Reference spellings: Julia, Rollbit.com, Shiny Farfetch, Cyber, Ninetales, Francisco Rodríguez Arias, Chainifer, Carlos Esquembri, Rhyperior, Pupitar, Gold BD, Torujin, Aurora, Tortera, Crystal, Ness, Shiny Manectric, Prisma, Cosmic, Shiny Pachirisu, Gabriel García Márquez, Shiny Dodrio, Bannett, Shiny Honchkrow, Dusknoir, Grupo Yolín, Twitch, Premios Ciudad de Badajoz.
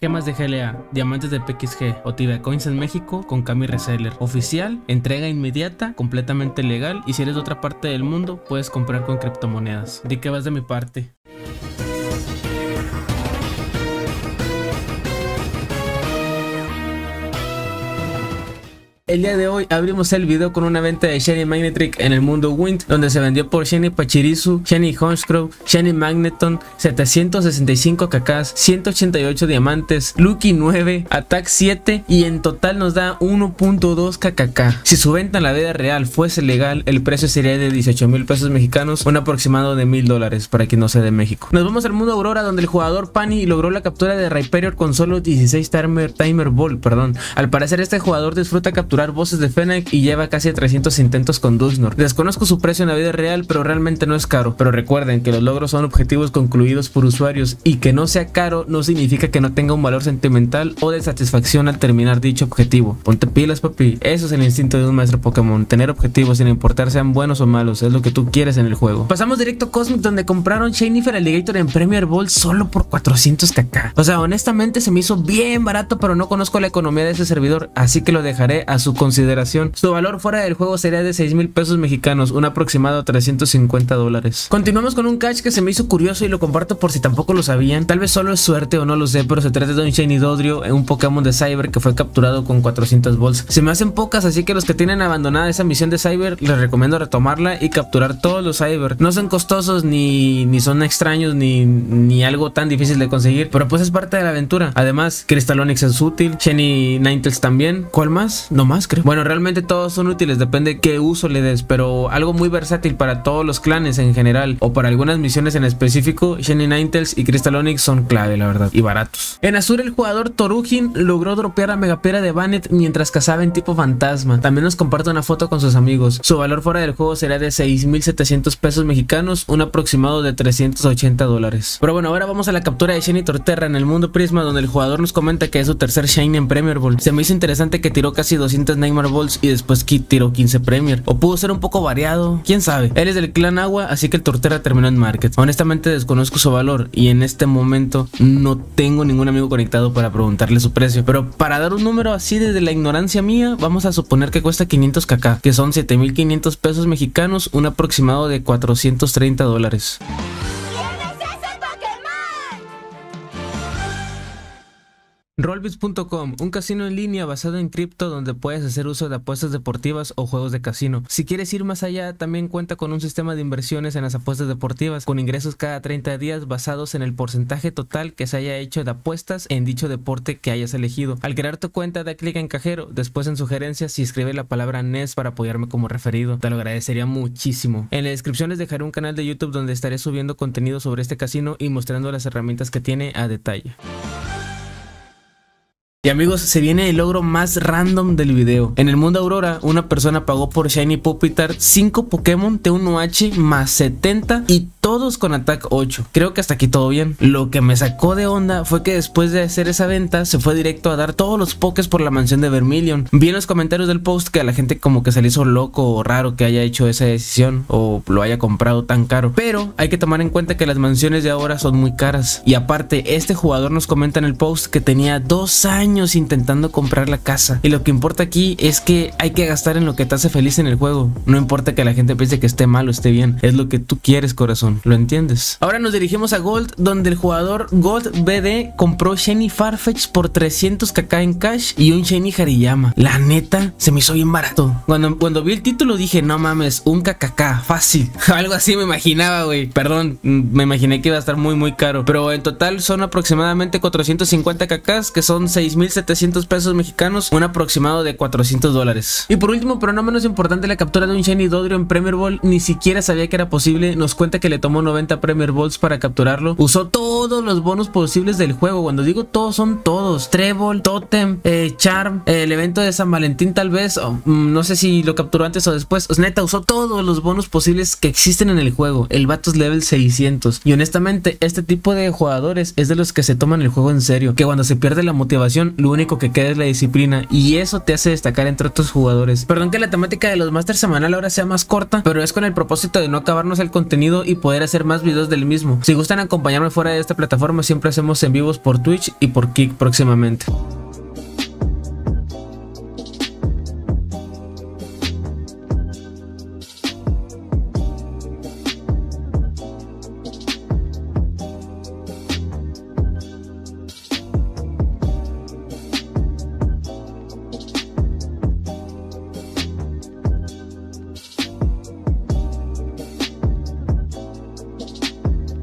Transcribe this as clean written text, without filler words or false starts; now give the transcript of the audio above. Gemas de GLA, diamantes de PXG o Tibia Coins en México con Cami Reseller. Oficial, entrega inmediata, completamente legal y si eres de otra parte del mundo puedes comprar con criptomonedas. Di que vas de mi parte. El día de hoy abrimos el video con una venta de Shiny Manectric en el mundo Wind, donde se vendió por Shiny Pachirisu, Shiny Honchkrow, Shiny Magneton, 765 kakas, 188 diamantes, Lucky 9, Attack 7 y en total nos da 1.2 kkk. Si su venta en la vida real fuese legal, el precio sería de 18,000 pesos mexicanos, un aproximado de $1,000 para quien no sea de México. Nos vamos al mundo Aurora, donde el jugador Pani logró la captura de Rhyperior con solo 16 Timer Ball, perdón. Al parecer este jugador disfruta capturar voces de Fennec y lleva casi 300 intentos con Dusknoir. Desconozco su precio en la vida real, pero realmente no es caro. Pero recuerden que los logros son objetivos concluidos por usuarios y que no sea caro no significa que no tenga un valor sentimental o de satisfacción al terminar dicho objetivo. Ponte pilas, papi. Eso es el instinto de un maestro Pokémon. Tener objetivos sin importar sean buenos o malos, es lo que tú quieres en el juego. Pasamos directo a Cosmic, donde compraron Chainifer Alligator en Premier Ball solo por 400 kk. O sea, honestamente se me hizo bien barato, pero no conozco la economía de ese servidor, así que lo dejaré a su consideración. Su valor fuera del juego sería de 6,000 pesos mexicanos, un aproximado a $350. Continuamos con un catch que se me hizo curioso y lo comparto por si tampoco lo sabían. Tal vez solo es suerte o no lo sé, pero se trata de un Shiny Dodrio, un Pokémon de Cyber que fue capturado con 400 balls. Se me hacen pocas, así que los que tienen abandonada esa misión de Cyber, les recomiendo retomarla y capturar todos los Cyber. No son costosos ni son extraños ni algo tan difícil de conseguir, pero pues es parte de la aventura. Además, Crystal Onyx es útil, Shiny Ninetales también. ¿Cuál más? No más, creo. Bueno, realmente todos son útiles, depende de qué uso le des, pero algo muy versátil para todos los clanes en general o para algunas misiones en específico. Shiny Ninetales y Crystal Onyx son clave, la verdad, y baratos. En azul, el jugador Torujin logró dropear la megapiedra de Bannett mientras cazaba en tipo fantasma. También nos comparte una foto con sus amigos. Su valor fuera del juego será de 6,700 pesos mexicanos, un aproximado de $380. Pero bueno, ahora vamos a la captura de Shiny Torterra en el mundo Prisma, donde el jugador nos comenta que es su tercer Shiny en Premier Ball. Se me hizo interesante que tiró casi 200 Nightmare Balls y después tiró 15 Premier. O pudo ser un poco variado, quién sabe. Él es del clan agua, así que el Tortera terminó en Market. Honestamente desconozco su valor y en este momento no tengo ningún amigo conectado para preguntarle su precio, pero para dar un número así desde la ignorancia mía, vamos a suponer que cuesta 500 kk, que son 7,500 pesos mexicanos, un aproximado de $430. Rollbit.com, un casino en línea basado en cripto donde puedes hacer uso de apuestas deportivas o juegos de casino. Si quieres ir más allá, también cuenta con un sistema de inversiones en las apuestas deportivas con ingresos cada 30 días basados en el porcentaje total que se haya hecho de apuestas en dicho deporte que hayas elegido. Al crear tu cuenta, da clic en cajero, después en sugerencias y escribe la palabra Ness para apoyarme como referido. Te lo agradecería muchísimo. En la descripción les dejaré un canal de YouTube donde estaré subiendo contenido sobre este casino y mostrando las herramientas que tiene a detalle. Y amigos, se viene el logro más random del video. En el mundo Aurora, una persona pagó por Shiny Pupitar 5 Pokémon T1H más 70 y todos con Attack 8. Creo que hasta aquí todo bien. Lo que me sacó de onda fue que después de hacer esa venta, se fue directo a dar todos los pokés por la mansión de Vermilion. Vi en los comentarios del post que a la gente como que se le hizo loco o raro que haya hecho esa decisión o lo haya comprado tan caro. Pero hay que tomar en cuenta que las mansiones de ahora son muy caras. Y aparte, este jugador nos comenta en el post que tenía 2 años intentando comprar la casa. Y lo que importa aquí es que hay que gastar en lo que te hace feliz en el juego. No importa que la gente piense que esté mal o esté bien. Es lo que tú quieres, corazón. ¿Lo entiendes? Ahora nos dirigimos a Gold, donde el jugador Gold BD compró Shiny Farfetch por 300 kk en cash y un Shiny Hariyama. La neta, se me hizo bien barato. Cuando vi el título dije, no mames, un kkk, fácil. Algo así me imaginaba, güey. Perdón, me imaginé que iba a estar muy muy caro. Pero en total son aproximadamente 450 kk, que son 6,700 pesos mexicanos, un aproximado de $400. Y por último, pero no menos importante, la captura de un Shiny Dodrio en Premier Ball. Ni siquiera sabía que era posible. Nos cuenta que le tomó 90 Premier Balls para capturarlo. Usó todos los bonos posibles del juego. Cuando digo todos, son todos: Trébol, Totem, Charm, el evento de San Valentín tal vez, oh, no sé si lo capturó antes o después. Pues neta, usó todos los bonos posibles que existen en el juego. El vato es level 600. Y honestamente, este tipo de jugadores es de los que se toman el juego en serio, que cuando se pierde la motivación, lo único que queda es la disciplina, y eso te hace destacar entre otros jugadores. Perdón que la temática de los Masters semanal ahora sea más corta, pero es con el propósito de no acabarnos el contenido y poder poder hacer más videos del mismo. Si gustan acompañarme fuera de esta plataforma, siempre hacemos en vivos por Twitch y por Kick próximamente.